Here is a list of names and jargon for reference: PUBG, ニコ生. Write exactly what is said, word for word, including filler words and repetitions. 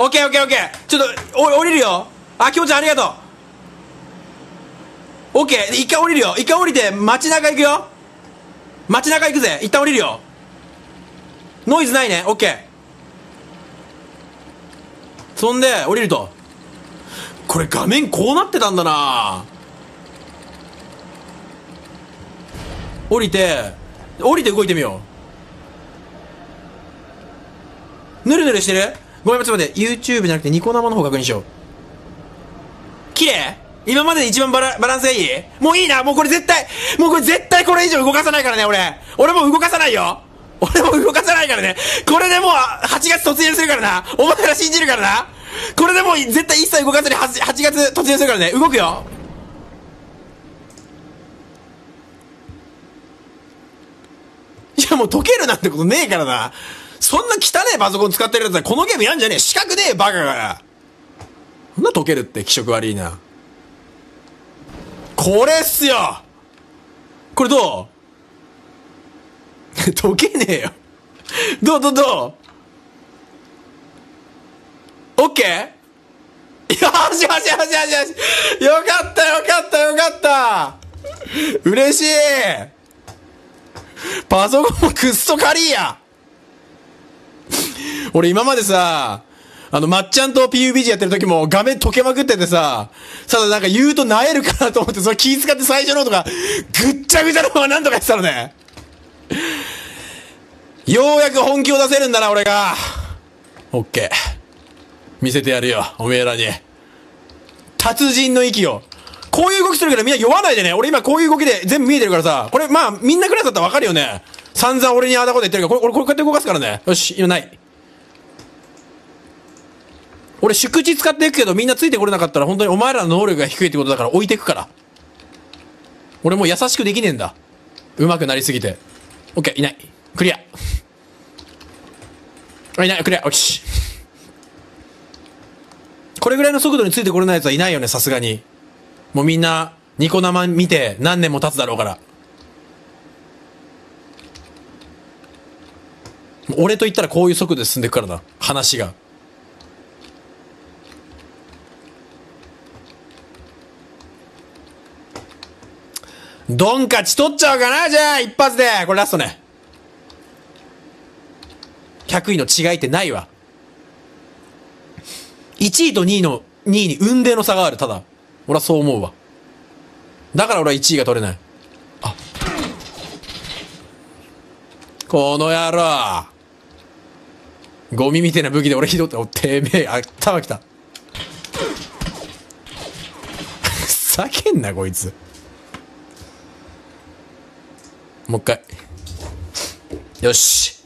オッケーオッケーオッケー。ちょっとお降りるよ。あ、きょうちゃんありがとう。オッケー、一回降りるよ。一回降りて街中行くよ。街中行くぜ。一旦降りるよ。ノイズないね。オッケー。そんで降りると、これ画面こうなってたんだな。降りて降りて動いてみよう。ぬるぬるしてる。ごめん、ちょっと待って。 YouTube じゃなくてニコ生の方確認しよう。綺麗。今までで一番バラ、バランスがいい。もういいな。もうこれ絶対、もうこれ絶対これ以上動かさないからね。俺俺もう動かさないよ。俺も動かさないからね。これでもうはちがつ突入するからな。お前ら信じるからな。これでもう絶対一切動かずに 8, はちがつ突入するからね。動くよ。いや、もう解けるなんてことねえからな。そんな汚えパソコン使ってるやつはこのゲームやんじゃねえ。資格ねえ、バカが。そんな解けるって気色悪いな。これっすよ。これどう解けねえよ。どうどうどう。オッケー。よしよしよしよしよし。よかったよかったよかった。嬉しい。パソコンもくっそ軽いや。俺今までさ、あの、まっちゃんと ピーユービージー やってる時も画面溶けまくっててさ、ただなんか言うと萎えるかなと思って、それ気遣って最初のとか、ぐっちゃぐちゃのままなんとかやってたのね。ようやく本気を出せるんだな、俺が。オッケー。見せてやるよ、おめえらに。達人の息を。こういう動きするからみんな酔わないでね。俺今こういう動きで全部見えてるからさ、これまあみんなくらいだったらわかるよね。散々俺にあだこで言ってるから、これ、これこうやって動かすからね。よし、今ない。俺宿地使っていくけど、みんなついてこれなかったら本当にお前らの能力が低いってことだから置いてくから。俺もう優しくできねえんだ。上手くなりすぎて。オッケー、いない。クリア。いない、クリア。よし。これぐらいの速度についてこれない奴はいないよね、さすがに。もうみんな、ニコ生見て何年も経つだろうから。俺と言ったらこういう速度で進んでいくからな、話が。ドンカチ取っちゃうかな。じゃあ一発でこれラストね。ひゃくいの違いってないわ。いちいとにいのにいに運命の差がある。ただ俺はそう思うわ。だから俺はいちいが取れない。あ、この野郎ゴミみてえな武器で俺ひどって。おてめえ、あ、頭きた。ふざけんなこいつ。もう一回。よし。